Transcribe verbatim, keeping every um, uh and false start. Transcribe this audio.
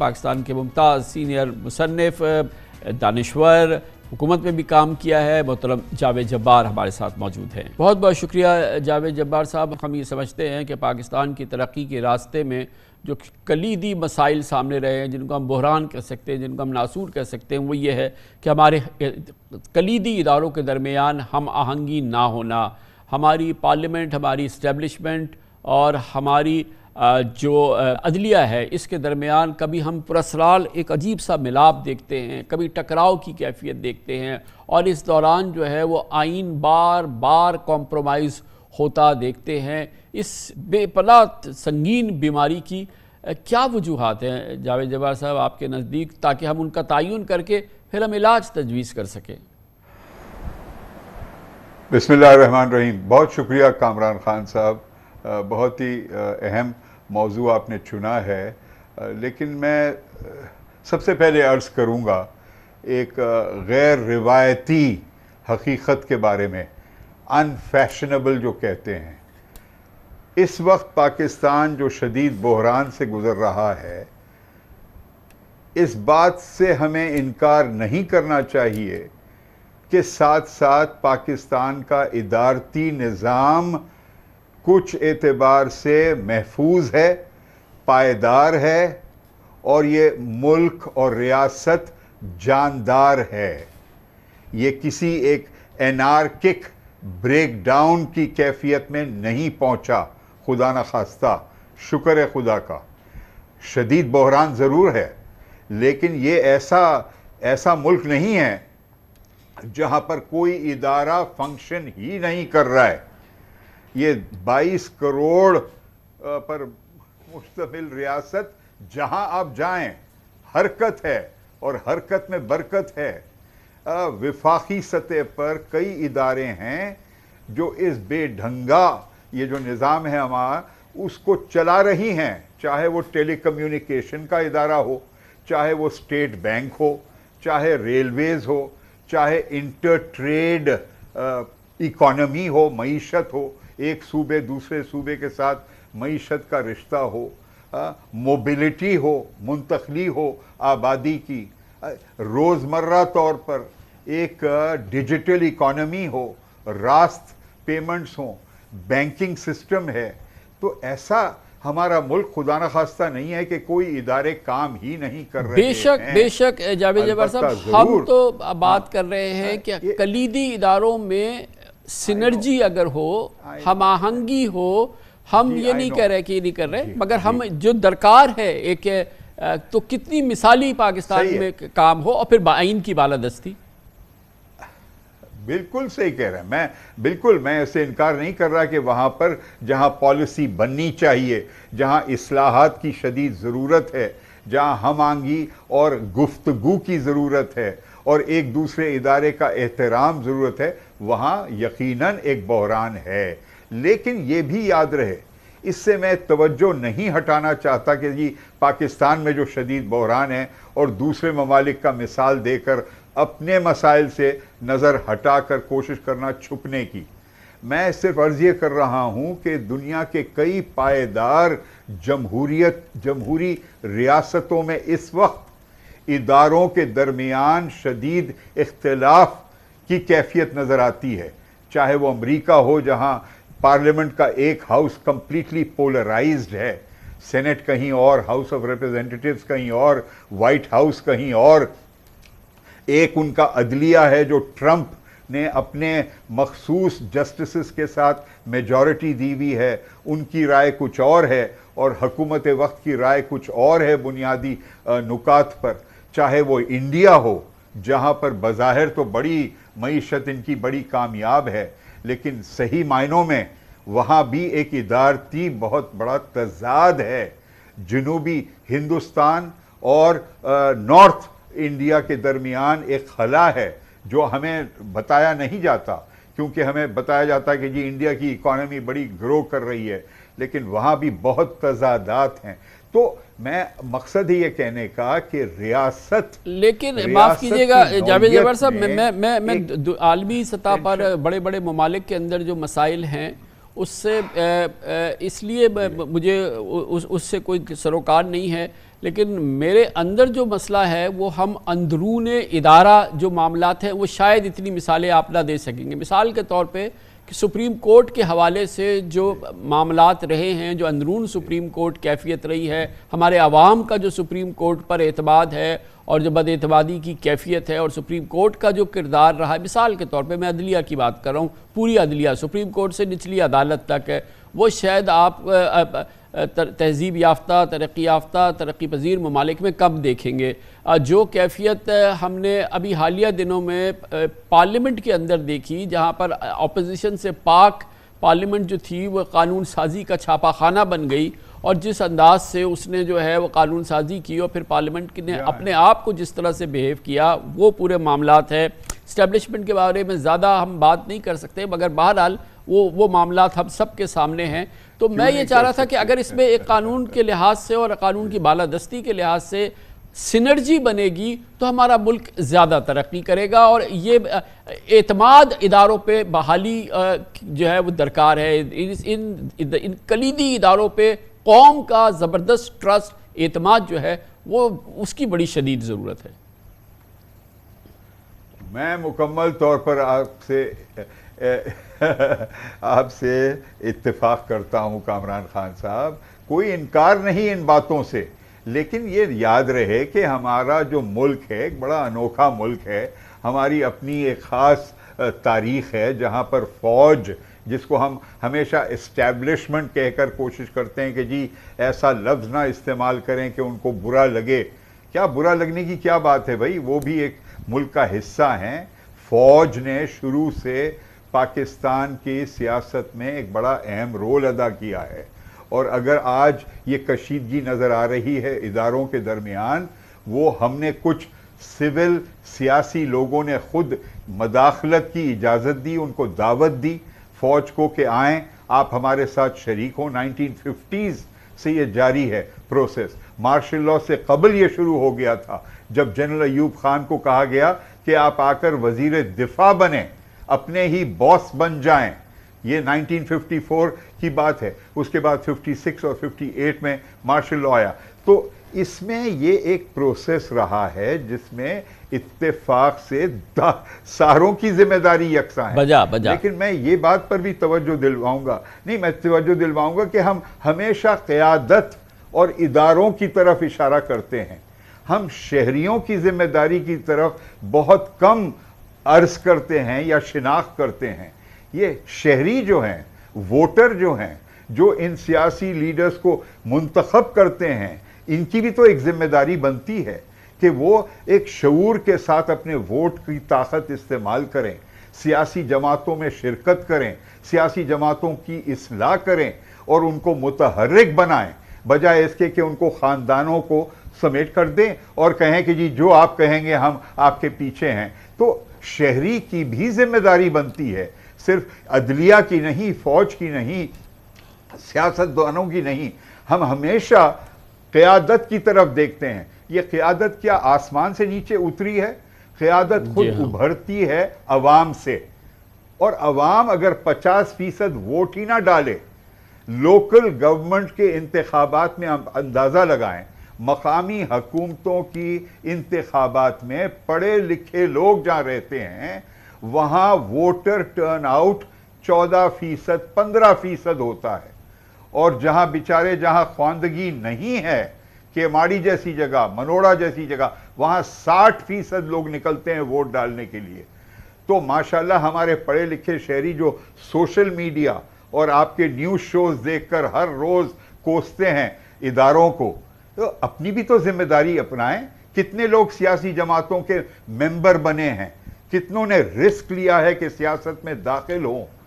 पाकिस्तान के मुमताज़ सीनियर मुसन्निफ़ दानिश्वर, हुकूमत में भी काम किया है, मोहतरम जावेद जब्बार हमारे साथ मौजूद हैं। बहुत बहुत शुक्रिया जावेद जब्बार साहब। हम ये समझते हैं कि पाकिस्तान की तरक्की के रास्ते में जो कलीदी मसाइल सामने रहे हैं, जिनको हम बहरान कह सकते हैं, जिनको हम नासूर कह सकते हैं, वो ये है कि हमारे कलीदी इदारों के दरमियान हम आहंगी ना होना, हमारी पार्लियामेंट, हमारी इस्टेब्लिशमेंट और हमारी जो अदलिया है, इसके दरमियान कभी हम पुरसराल एक अजीब सा मिलाप देखते हैं, कभी टकराव की कैफियत देखते हैं और इस दौरान जो है वो आइन बार बार कॉम्प्रोमाइज़ होता देखते हैं। इस बेपनाह संगीन बीमारी की क्या वजूहात हैं जावेद जब्बार साहब आपके नज़दीक, ताकि हम उनका तयन करके फिर हम इलाज तजवीज़ कर सकें? बिस्मिल्लाह रहमान रहीम। बहुत शुक्रिया कामरान खान साहब, बहुत ही अहम मौजू आपने चुना है, लेकिन मैं सबसे पहले अर्ज़ करूँगा एक गैर रिवायती हकीकत के बारे में, अनफैशनेबल जो कहते हैं। इस वक्त पाकिस्तान जो शदीद बहरान से गुज़र रहा है, इस बात से हमें इनकार नहीं करना चाहिए कि साथ साथ पाकिस्तान का इदारती निज़ाम कुछ एतबार से महफूज है, पायदार है और ये मुल्क और रियासत जानदार है। ये किसी एक एनार्किक ब्रेक डाउन की कैफियत में नहीं पहुंचा, खुदा न खास्ता। शुक्र है खुदा का, शदीद बहरान ज़रूर है, लेकिन ये ऐसा ऐसा मुल्क नहीं है जहां पर कोई इदारा फंक्शन ही नहीं कर रहा है। ये बाईस करोड़ पर मुश्तमिल रियासत, जहां आप जाएं हरकत है और हरकत में बरकत है। विफाकी सतह पर कई इदारे हैं जो इस बेढंगा ये जो निज़ाम है हमारा उसको चला रही हैं, चाहे वो टेलीकम्युनिकेशन का इदारा हो, चाहे वो स्टेट बैंक हो, चाहे रेलवेज़ हो, चाहे इंटर ट्रेड इकॉनमी हो, मईशत हो, एक सूबे दूसरे सूबे के साथ मईशत का रिश्ता हो, मोबिलिटी हो, मुंतखली हो आबादी की, रोज़मर्रा तौर पर एक डिजिटल इकॉनमी हो, रास्त पेमेंट्स हों, बैंकिंग सिस्टम है। तो ऐसा हमारा मुल्क खुदा न खास्ता नहीं है कि कोई इदारे काम ही नहीं कर रहे हैं। बेशक बेशक जावेद जब्बार साहब, हम तो बात कर रहे हैं कि कलीदी इदारों में सिनर्जी अगर हो, हम आहंगी हो, हम ये नहीं कह रहे कि ये नहीं कर रहे, मगर हम जो दरकार है एक, तो कितनी मिसाली पाकिस्तान में काम हो और फिर बाइन की बालादस्ती। बिल्कुल सही कह रहे हैं, मैं बिल्कुल मैं इससे इनकार नहीं कर रहा कि वहाँ पर जहाँ पॉलिसी बननी चाहिए, जहाँ इस्लाहात की शदीद ज़रूरत है, जहाँ हम आंगी और गुफ्तगू की ज़रूरत है और एक दूसरे इदारे का एहतराम ज़रूरत है, वहाँ यकीनन एक बहरान है। लेकिन ये भी याद रहे, इससे मैं तवज्जो नहीं हटाना चाहता कि जी पाकिस्तान में जो शदीद बहरान है और दूसरे ममालिक का मिसाल देकर अपने मसाइल से नज़र हटा कर कोशिश करना छुपने की। मैं सिर्फ अर्ज़ ये कर रहा हूँ कि दुनिया के कई पायदार जमहूरियत जमहूरी रियासतों में इस वक्त इदारों के दरमियान शदीद इख्तिलाफ की कैफियत नज़र आती है, चाहे वो अमरीका हो जहाँ पार्लियामेंट का एक हाउस कम्प्लीटली पोलराइज्ड है, सेनेट कहीं और, हाउस ऑफ रिप्रेजेंटेटिव्स कहीं और, वाइट हाउस कहीं और, एक उनका अदलिया है जो ट्रंप ने अपने मखसूस जस्टिसेस के साथ मेजॉरिटी दी हुई है, उनकी राय कुछ और है और हकूमत वक्त की राय कुछ और है बुनियादी नुकात पर, चाहे वो इंडिया हो जहाँ पर बज़ाहिर तो बड़ी मईशत इनकी बड़ी कामयाब है, लेकिन सही मायनों में वहाँ भी एक इदारती बहुत बड़ा तजाद है। जनूबी हिंदुस्तान और नॉर्थ इंडिया के दरमियान एक खला है जो हमें बताया नहीं जाता, क्योंकि हमें बताया जाता है कि जी इंडिया की इकॉनमी बड़ी ग्रो कर रही है, लेकिन वहाँ भी बहुत तजादात हैं। तो मैं मकसद ये कहने का कि रियासत लेकिन माफ़ कीजिएगा जावेद जब्बार साहब, मैं मैं मैं आलमी सतह पर बड़े बड़े ममालिक के अंदर जो मसाइल हैं उससे इसलिए मुझे उससे कोई सरोकार नहीं है, लेकिन मेरे अंदर जो मसला है वो हम अंदरून इदारा जो मामलात हैं वो शायद इतनी मिसालें आप ना दे सकेंगे। मिसाल के तौर पे कि सुप्रीम कोर्ट के हवाले से जो मामलात रहे हैं, जो अंदरून सुप्रीम कोर्ट कैफियत रही है, हमारे आवाम का जो सुप्रीम कोर्ट पर एतमाद है और जो बदएतमादी की कैफियत है और सुप्रीम कोर्ट का जो किरदार रहा है। मिसाल के तौर पे मैं अदलिया की बात कर रहा हूँ, पूरी अदलिया सुप्रीम कोर्ट से निचली अदालत तक है, वो शायद आप तहजीब याफ्ता तरक्की याफ्ता तरक्की पजीर ममालिक में कब देखेंगे। जो कैफियत हमने अभी हालिया दिनों में पार्लियामेंट के अंदर देखी, जहाँ पर अपोजिशन से पाक पार्लियामेंट जो थी वह कानून साजी का छापाखाना बन गई, और जिस अंदाज से उसने जो है वो कानून साजी की और फिर पार्लियामेंट ने अपने आप को जिस तरह से बिहेव किया, वो पूरे मामलात हैं। इस्टेब्लिशमेंट के बारे में ज़्यादा हम बात नहीं कर सकते, मगर बहरहाल वो वो मामलात हम सब के सामने हैं। तो मैं ये चाह रहा था कि अगर इसमें एक कानून के लिहाज से और कानून की बालादस्ती के लिहाज से सिनर्जी बनेगी तो हमारा मुल्क ज़्यादा तरक्की करेगा, और ये एतमाद इदारों पे बहाली जो है वो दरकार है। इन इन, इन कलीदी इदारों पे कौम का ज़बरदस्त ट्रस्ट एतमाद जो है वो उसकी बड़ी शदीद ज़रूरत है। मैं मुकम्मल तौर पर आपसे आपसे इत्तेफाक करता हूँ कामरान खान साहब, कोई इनकार नहीं इन बातों से, लेकिन ये याद रहे कि हमारा जो मुल्क है एक बड़ा अनोखा मुल्क है। हमारी अपनी एक ख़ास तारीख़ है जहाँ पर फ़ौज, जिसको हम हमेशा इस्टेब्लिशमेंट कहकर कोशिश करते हैं कि जी ऐसा लफ्ज़ ना इस्तेमाल करें कि उनको बुरा लगे। क्या बुरा लगने की क्या बात है भाई, वो भी एक मुल्क का हिस्सा हैं। फ़ौज ने शुरू से पाकिस्तान की सियासत में एक बड़ा अहम रोल अदा किया है, और अगर आज ये कशीदगी नज़र आ रही है इदारों के दरमियान, वो हमने कुछ सिविल सियासी लोगों ने ख़ुद मदाखलत की इजाज़त दी, उनको दावत दी फ़ौज को कि आएँ आप हमारे साथ शरीक हों। नाइनटीन फिफ्टीज़ से ये जारी है प्रोसेस, मार्शल लॉ से कबल ये शुरू हो गया था जब जनरल अयूब खान को कहा गया कि आप आकर वज़ीर दिफा बने, अपने ही बॉस बन जाएं। ये नाइनटीन फिफ्टी फोर की बात है। उसके बाद फिफ्टी सिक्स और फिफ्टी एट में मार्शल लॉ आया। तो इसमें ये एक प्रोसेस रहा है जिसमें इत्तेफाक से सारों की जिम्मेदारी यकसा है। बजा, बजा। लेकिन मैं ये बात पर भी तवज्जो दिलवाऊंगा, नहीं मैं तवज्जो दिलवाऊंगा कि हम हमेशा क़यादत और इदारों की तरफ इशारा करते हैं, हम शहरियों की जिम्मेदारी की तरफ बहुत कम अर्ज करते हैं या शिनाख्त करते हैं। ये शहरी जो हैं, वोटर जो हैं, जो इन सियासी लीडर्स को मुंतखब करते हैं, इनकी भी तो एक जिम्मेदारी बनती है कि वो एक शऊर के साथ अपने वोट की ताकत इस्तेमाल करें, सियासी जमातों में शिरकत करें, सियासी जमातों की इस्लाह करें और उनको मुतहर्रिक बनाएं, बजाय इसके कि उनको ख़ानदानों को समेट कर दें और कहें कि जी जो आप कहेंगे हम आपके पीछे हैं। तो शहरी की भी जिम्मेदारी बनती है, सिर्फ अदलिया की नहीं, फौज की नहीं, सियासतदानों की नहीं। हम हमेशा क़यादत की तरफ देखते हैं। ये क़यादत क्या आसमान से नीचे उतरी है? क़यादत खुद उभरती है अवाम से, और अवाम अगर पचास फीसद वोट ही ना डाले, लोकल गवर्नमेंट के इंतखाबात में हम अंदाज़ा लगाएं, मकामी हकूमतों की इंतखाबात में पढ़े लिखे लोग जहाँ रहते हैं वहाँ वोटर टर्न आउट चौदह फीसद पंद्रह फीसद होता है, और जहाँ बेचारे जहाँ ख्वांदगी नहीं है, केमाड़ी जैसी जगह, मनोड़ा जैसी जगह, वहाँ साठ फीसद लोग निकलते हैं वोट डालने के लिए। तो माशाल्लाह हमारे पढ़े लिखे शहरी जो सोशल मीडिया और आपके न्यूज़ शोज़ देखकर हर रोज़ कोसते हैं इदारों को, तो अपनी भी तो जिम्मेदारी अपनाएं। कितने लोग सियासी जमातों के मेंबर बने हैं, कितनों ने रिस्क लिया है कि सियासत में दाखिल हों।